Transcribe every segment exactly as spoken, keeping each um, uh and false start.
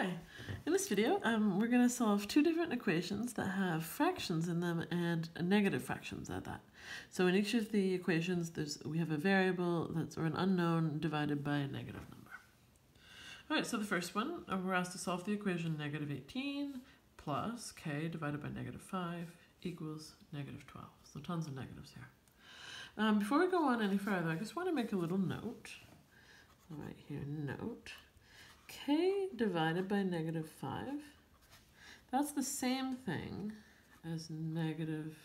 Hi, in this video um, we're going to solve two different equations that have fractions in them and negative fractions at that. So in each of the equations there's we have a variable that's or an unknown divided by a negative number. Alright, so the first one, we're asked to solve the equation negative eighteen plus k divided by negative five equals negative twelve. So tons of negatives here. Um, before we go on any further, I just want to make a little note. Right here, note. K divided by negative five, that's the same thing as negative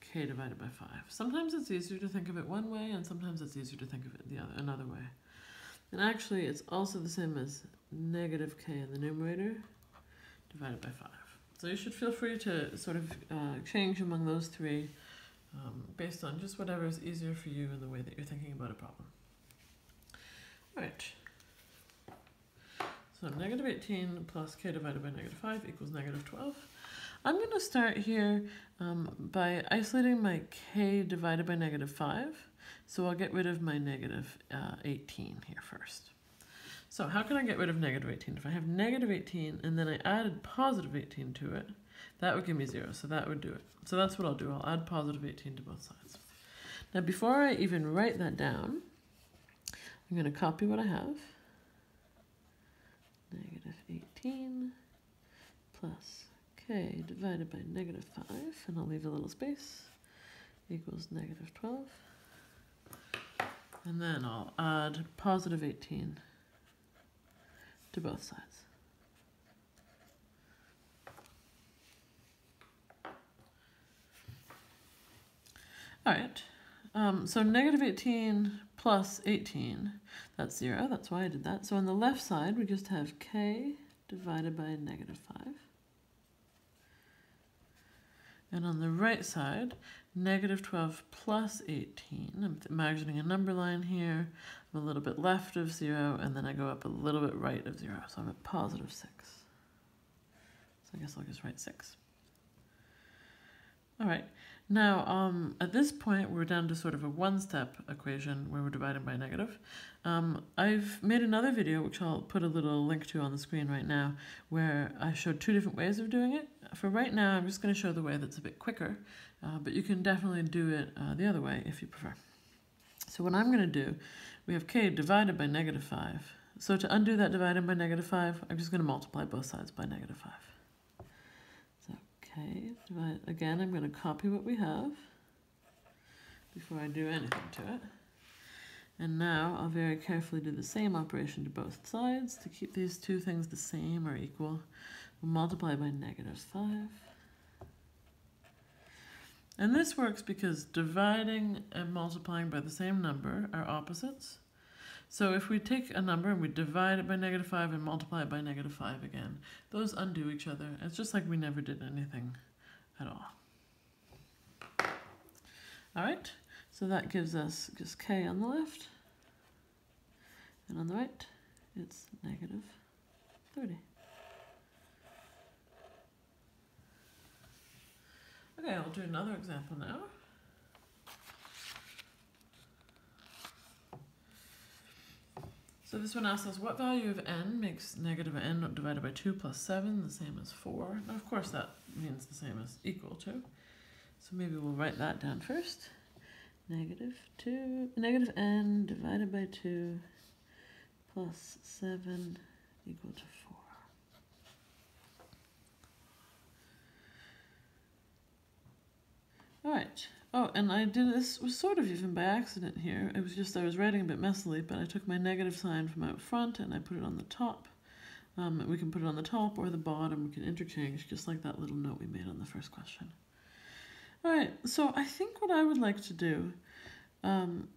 k divided by five. Sometimes it's easier to think of it one way, and sometimes it's easier to think of it the other another way. And actually, it's also the same as negative k in the numerator divided by five. So you should feel free to sort of uh, change among those three um, based on just whatever is easier for you in the way that you're thinking about a problem. All right. So negative eighteen plus k divided by negative five equals negative twelve. I'm going to start here um, by isolating my k divided by negative five. So I'll get rid of my negative, uh, eighteen here first. So how can I get rid of negative eighteen? If I have negative eighteen and then I added positive eighteen to it, that would give me zero. So that would do it. So that's what I'll do. I'll add positive eighteen to both sides. Now before I even write that down, I'm going to copy what I have. negative eighteen plus k divided by negative five, and I'll leave a little space, equals negative twelve. And then I'll add positive eighteen to both sides. All right, um, so negative eighteen plus eighteen, that's zero, that's why I did that. So on the left side, we just have k divided by negative five. And on the right side, negative twelve plus eighteen. I'm imagining a number line here. I'm a little bit left of zero, and then I go up a little bit right of zero. So I'm at positive six. So I guess I'll just write six. All right. Now, um, at this point, we're down to sort of a one-step equation where we're dividing by a negative. Um, I've made another video, which I'll put a little link to on the screen right now, where I showed two different ways of doing it. For right now, I'm just going to show the way that's a bit quicker, uh, but you can definitely do it uh, the other way if you prefer. So what I'm going to do, we have k divided by negative five. So to undo that divided by negative five, I'm just going to multiply both sides by negative five. Divide. Again, I'm going to copy what we have before I do anything to it. And now I'll very carefully do the same operation to both sides to keep these two things the same or equal. We'll multiply by negative five. And this works because dividing and multiplying by the same number are opposites. So if we take a number and we divide it by negative five and multiply it by negative five again, those undo each other. It's just like we never did anything at all. All right, so that gives us just k on the left, and on the right, it's negative thirty. Okay, I'll do another example now. So this one asks us, what value of n makes negative n divided by two plus seven the same as four? Now, of course, that means the same as equal to. So maybe we'll write that down first. Negative two, negative n divided by two plus seven equal to four. All right. Oh, and I did this was sort of even by accident here. It was just I was writing a bit messily, but I took my negative sign from out front and I put it on the top. Um, we can put it on the top or the bottom. We can interchange, just like that little note we made on the first question. All right, so I think what I would like to do, um,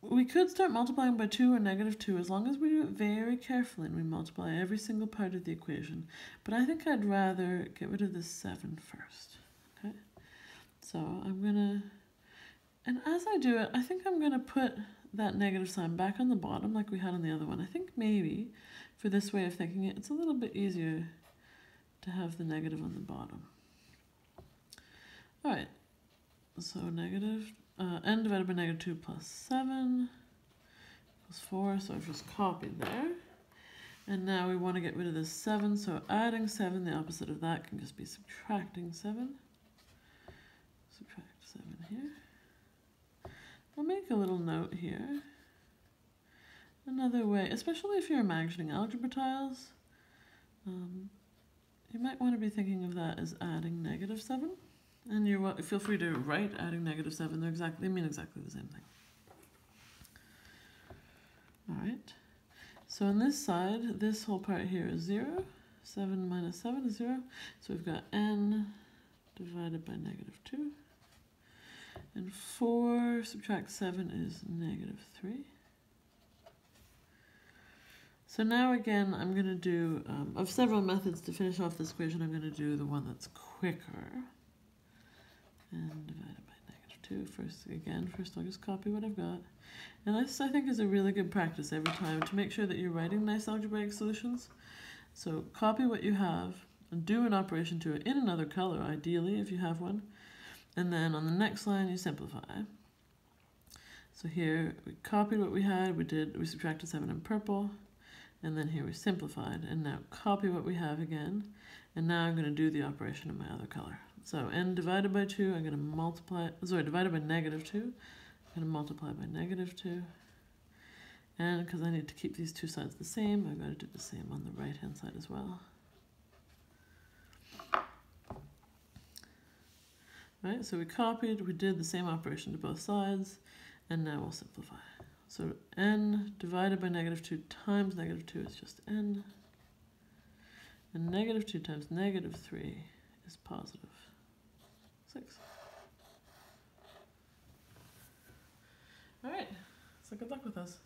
we could start multiplying by two or negative two as long as we do it very carefully and we multiply every single part of the equation. But I think I'd rather get rid of this seven first. So I'm gonna, and as I do it, I think I'm gonna put that negative sign back on the bottom like we had on the other one. I think maybe for this way of thinking it, it's a little bit easier to have the negative on the bottom. All right, so negative, uh, n divided by negative two plus seven plus four, so I've just copied there. And now we want to get rid of this seven, so adding seven, the opposite of that can just be subtracting seven. Subtract seven here. I'll make a little note here. Another way, especially if you're imagining algebra tiles, um, you might want to be thinking of that as adding negative seven. And you feel free to write adding negative seven. They're exactly, they mean exactly the same thing. All right. So on this side, this whole part here is zero. seven minus seven is zero. So we've got n divided by negative two. And four subtract seven is negative three. So now again, I'm going to do, um, of several methods to finish off this equation, I'm going to do the one that's quicker. And divided by negative two. First, again, first I'll just copy what I've got. And this, I think, is a really good practice every time to make sure that you're writing nice algebraic solutions. So copy what you have and do an operation to it in another color, ideally, if you have one. And then on the next line, you simplify. So here, we copied what we had. We did, we subtracted seven in purple. And then here we simplified, and now copy what we have again. And now I'm going to do the operation in my other color. So n divided by two, I'm going to multiply, sorry, divided by negative two. I'm going to multiply by negative two. And because I need to keep these two sides the same, I've got to do the same on the right-hand side as well. All right, so we copied, we did the same operation to both sides, and now we'll simplify. So n divided by negative two times negative two is just n. And negative two times negative three is positive six. All right, so good luck with us.